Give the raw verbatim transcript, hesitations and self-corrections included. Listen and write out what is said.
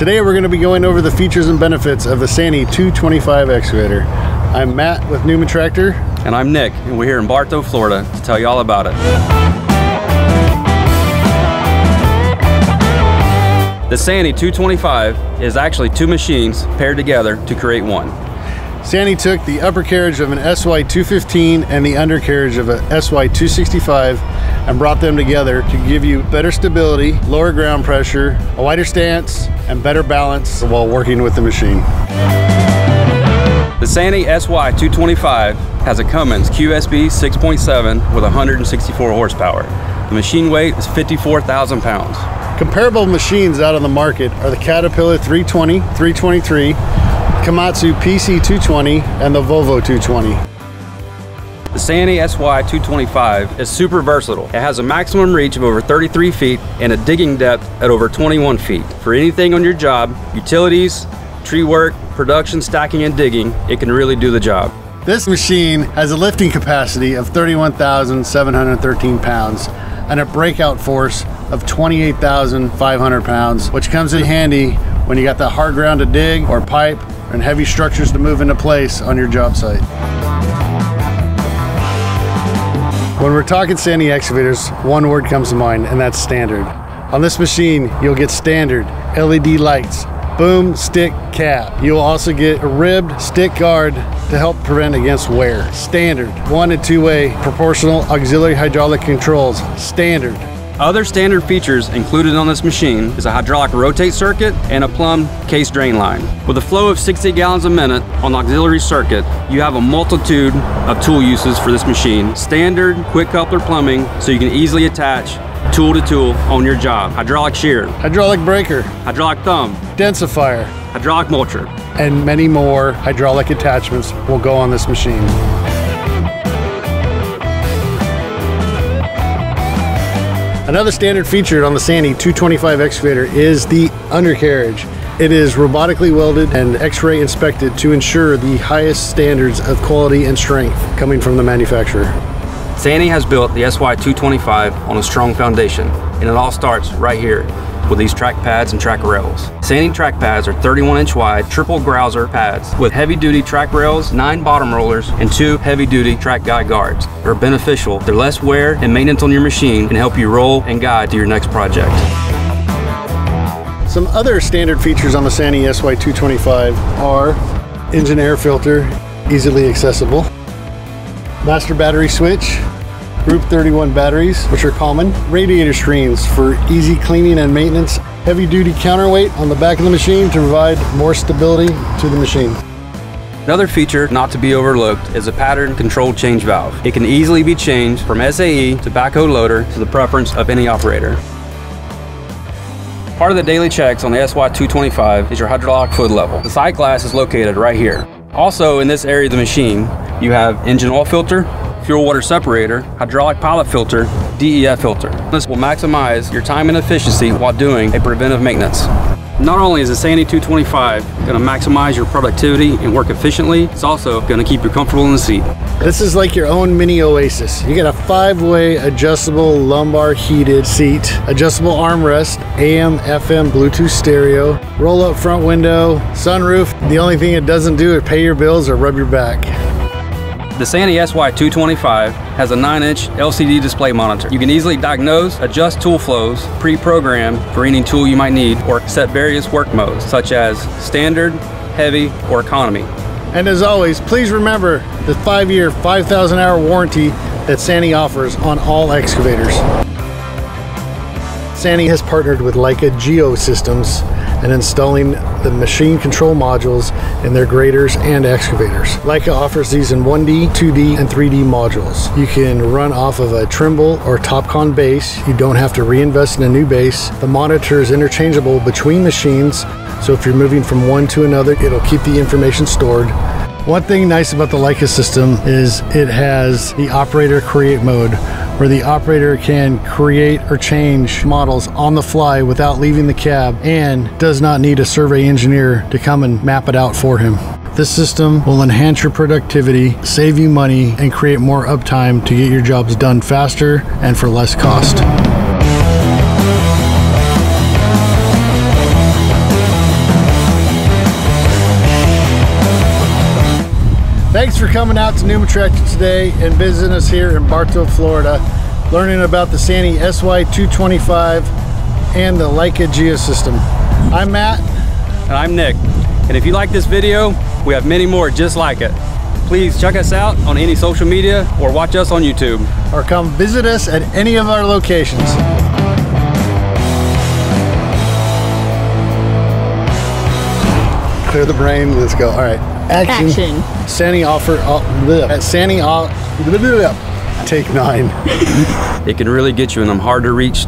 Today we're going to be going over the features and benefits of the SANY two twenty-five excavator. I'm Matt with Newman Tractor. And I'm Nick, and we're here in Bartow, Florida to tell you all about it. The SANY two twenty-five is actually two machines paired together to create one. SANY took the upper carriage of an S Y two fifteen and the undercarriage of a S Y two sixty-five and brought them together to give you better stability, lower ground pressure, a wider stance, and better balance while working with the machine. The SANY S Y two twenty-five has a Cummins Q S B six point seven with one hundred sixty-four horsepower. The machine weight is fifty-four thousand pounds. Comparable machines out on the market are the Caterpillar three twenty, three twenty-three, Komatsu P C two twenty, and the Volvo two twenty. The SANY S Y two twenty-five is super versatile. It has a maximum reach of over thirty-three feet and a digging depth at over twenty-one feet. For anything on your job, utilities, tree work, production, stacking, and digging, it can really do the job. This machine has a lifting capacity of thirty-one thousand seven hundred thirteen pounds and a breakout force of twenty-eight thousand five hundred pounds, which comes in handy when you got that hard ground to dig or pipe and heavy structures to move into place on your job site. When we're talking SANY excavators, one word comes to mind, and that's standard. On this machine, you'll get standard L E D lights, boom, stick, cap. You'll also get a ribbed stick guard to help prevent against wear. Standard one and two-way proportional auxiliary hydraulic controls, standard. Other standard features included on this machine is a hydraulic rotate circuit and a plumbed case drain line. With a flow of sixty gallons a minute on the auxiliary circuit, you have a multitude of tool uses for this machine. Standard quick coupler plumbing, so you can easily attach tool to tool on your job. Hydraulic shear, hydraulic breaker, hydraulic thumb, densifier, hydraulic mulcher, and many more hydraulic attachments will go on this machine. Another standard feature on the SANY two twenty-five excavator is the undercarriage. It is robotically welded and X-ray inspected to ensure the highest standards of quality and strength coming from the manufacturer. SANY has built the S Y two twenty-five on a strong foundation, and it all starts right here with these track pads and track rails. SANY track pads are thirty-one inch wide triple grouser pads with heavy duty track rails, nine bottom rollers, and two heavy duty track guide guards. They're beneficial. They're less wear and maintenance on your machine and help you roll and guide to your next project. Some other standard features on the SANY S Y two twenty-five are engine air filter, easily accessible, master battery switch, Group thirty-one batteries, which are common, radiator screens for easy cleaning and maintenance, heavy duty counterweight on the back of the machine to provide more stability to the machine. Another feature not to be overlooked is a pattern control change valve. It can easily be changed from S A E to backhoe loader to the preference of any operator. Part of the daily checks on the S Y two twenty-five is your hydraulic fluid level. The side glass is located right here. Also in this area of the machine, you have engine oil filter, fuel water separator, hydraulic pilot filter, D E F filter. This will maximize your time and efficiency while doing a preventive maintenance. Not only is the SANY two twenty-five going to maximize your productivity and work efficiently, it's also going to keep you comfortable in the seat. This is like your own mini oasis. You get a five-way adjustable lumbar heated seat, adjustable armrest, A M F M Bluetooth stereo, roll-up front window, sunroof. The only thing it doesn't do is pay your bills or rub your back. The SANY S Y two twenty-five has a nine inch L C D display monitor. You can easily diagnose, adjust tool flows, pre-program for any tool you might need, or set various work modes, such as standard, heavy, or economy. And as always, please remember the five-year, five thousand hour warranty that SANY offers on all excavators. SANY has partnered with Leica Geosystems and installing the machine control modules in their graders and excavators. Leica offers these in one D, two D, and three D modules. You can run off of a Trimble or Topcon base. You don't have to reinvest in a new base. The monitor is interchangeable between machines, so if you're moving from one to another, it'll keep the information stored. One thing nice about the Leica system is it has the operator create mode, where the operator can create or change models on the fly without leaving the cab and does not need a survey engineer to come and map it out for him. This system will enhance your productivity, save you money, and create more uptime to get your jobs done faster and for less cost. for coming out to Newman Tractor today and visiting us here in Bartow, Florida, learning about the SANY S Y two twenty-five and the Leica Geosystem. I'm Matt. And I'm Nick. And if you like this video, we have many more just like it. Please check us out on any social media or watch us on YouTube. Or come visit us at any of our locations. Clear the brain, let's go. All right, action. Action. SANY offer, uh, bleh. At SANY, uh, bleh, bleh, bleh. Take nine. It can really get you in them hard to reach